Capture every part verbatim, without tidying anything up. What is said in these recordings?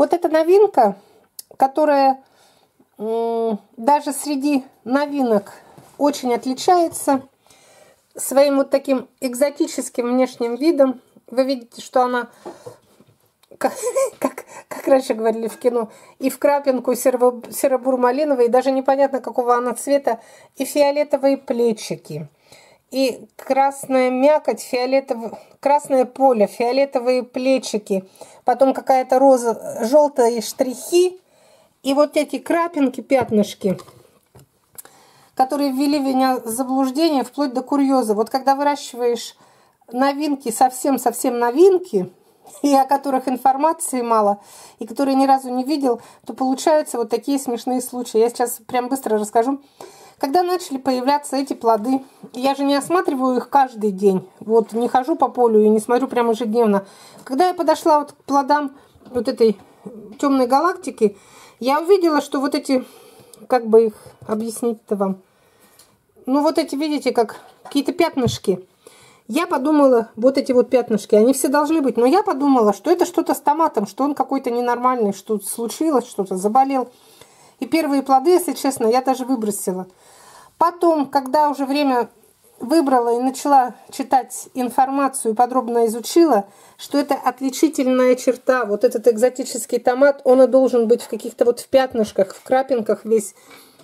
Вот эта новинка, которая даже среди новинок очень отличается своим вот таким экзотическим внешним видом. Вы видите, что она, как, как, как раньше говорили в кино, и в крапинку серо-бур-малиновый, даже непонятно какого она цвета, и фиолетовые плечики, и красная мякоть, фиолетовое, красное поле, фиолетовые плечики, потом какая-то роза, желтые штрихи, и вот эти крапинки, пятнышки, которые ввели меня в заблуждение вплоть до курьеза. Вот когда выращиваешь новинки, совсем-совсем новинки, и о которых информации мало, и которые ни разу не видел, то получаются вот такие смешные случаи. Я сейчас прям быстро расскажу. Когда начали появляться эти плоды, я же не осматриваю их каждый день, вот не хожу по полю и не смотрю прям ежедневно. Когда я подошла вот к плодам вот этой темной галактики, я увидела, что вот эти, как бы их объяснить-то вам, ну вот эти, видите, как какие-то пятнышки. Я подумала, вот эти вот пятнышки, они все должны быть, но я подумала, что это что-то с томатом, что он какой-то ненормальный, что случилось, что-то заболел. И первые плоды, если честно, я даже выбросила. Потом, когда уже время выбрала и начала читать информацию, подробно изучила, что это отличительная черта. Вот этот экзотический томат, он и должен быть в каких-то вот в пятнышках, в крапинках весь.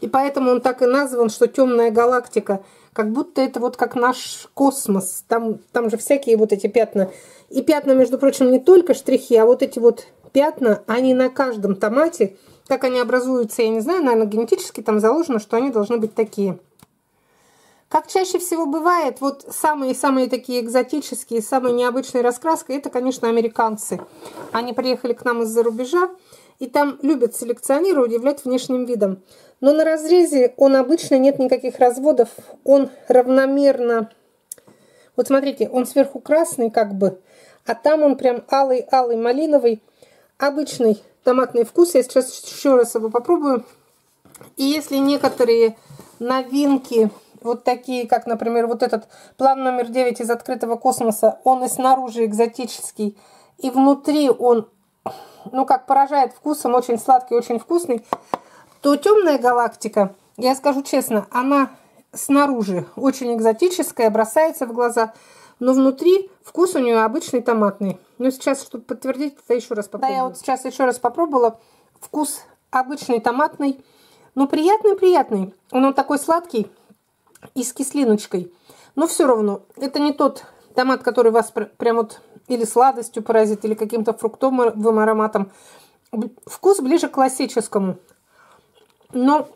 И поэтому он так и назван, что темная галактика. Как будто это вот как наш космос. Там, там же всякие вот эти пятна. И пятна, между прочим, не только штрихи, а вот эти вот пятна, они на каждом томате. Как они образуются, я не знаю, наверное, генетически там заложено, что они должны быть такие. Как чаще всего бывает, вот самые-самые такие экзотические, самые необычные раскраски, это, конечно, американцы. Они приехали к нам из-за рубежа, и там любят селекционеры удивлять внешним видом. Но на разрезе он обычно, нет никаких разводов, он равномерно... Вот смотрите, он сверху красный как бы, а там он прям алый-алый малиновый, обычный томатный вкус. Я сейчас еще раз его попробую. И если некоторые новинки... Вот такие, как, например, вот этот план номер девять из «Открытого космоса», он и снаружи экзотический, и внутри он, ну как, поражает вкусом, очень сладкий, очень вкусный, то «Темная галактика», я скажу честно, она снаружи очень экзотическая, бросается в глаза, но внутри вкус у нее обычный томатный. Но сейчас, чтобы подтвердить, это еще раз попробую. Да, я вот сейчас еще раз попробовала, вкус обычный томатный, но приятный-приятный, он, он такой сладкий, и с кислиночкой. Но все равно, это не тот томат, который вас прям вот или сладостью поразит, или каким-то фруктовым ароматом. Вкус ближе к классическому. Но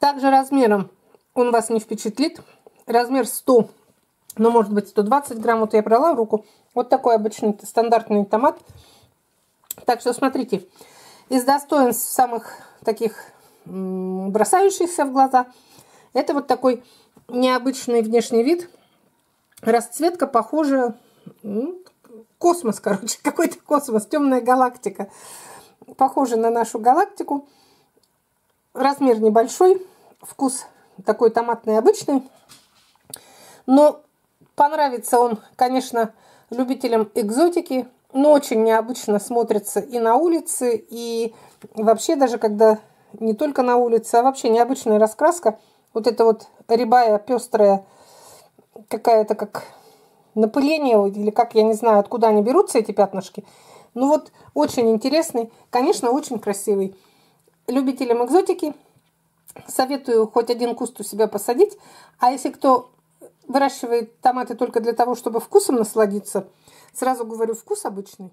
также размером он вас не впечатлит. Размер сто, ну может быть сто двадцать грамм. Вот я брала в руку. Вот такой обычный стандартный томат. Так что смотрите, из достоинств самых таких... бросающихся в глаза. Это вот такой необычный внешний вид. Расцветка похожа... Космос, короче. Какой-то космос. Темная галактика. Похожа на нашу галактику. Размер небольшой. Вкус такой томатный, обычный. Но понравится он, конечно, любителям экзотики. Но очень необычно смотрится и на улице, и вообще даже когда... Не только на улице, а вообще необычная раскраска. Вот это вот рябая, пестрая, какая-то как напыление, или как, я не знаю, откуда они берутся, эти пятнышки. Ну вот, очень интересный, конечно, очень красивый. Любителям экзотики советую хоть один куст у себя посадить. А если кто выращивает томаты только для того, чтобы вкусом насладиться, сразу говорю, вкус обычный.